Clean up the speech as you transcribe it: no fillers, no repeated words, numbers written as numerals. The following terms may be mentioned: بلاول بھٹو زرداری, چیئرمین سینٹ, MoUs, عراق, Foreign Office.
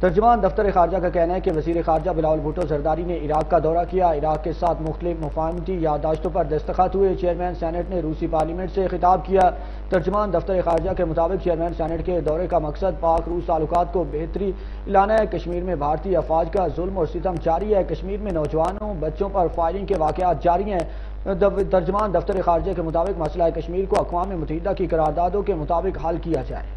ترجمان دفتر خارجہ کا کہنا ہے کہ وزیر خارجہ بلاول بھٹو زرداری نے عراق کا دورہ کیا۔ عراق کے ساتھ مختلف مفاہمتی یادداشتوں پر دستخط ہوئے۔ چیئرمین سینٹ نے روسی پارلیمنٹ سے خطاب کیا۔ ترجمان دفتر خارجہ کے مطابق چیئرمین سینٹ کے دورے کا مقصد پاک روس تعلقات کو بہتری لانا ہے۔ کشمیر میں بھارتی افواج کا ظلم اور ستم جاری ہے۔ کشمیر میں نوجوانوں بچوں پر فائرنگ کے واقعات جاری ہیں۔ ترجمان دفتر خارجہ کے مطابق مسئلہ کشمیر کو اقوام متحدہ کی قراردادوں کے مطابق حل کیا جائے۔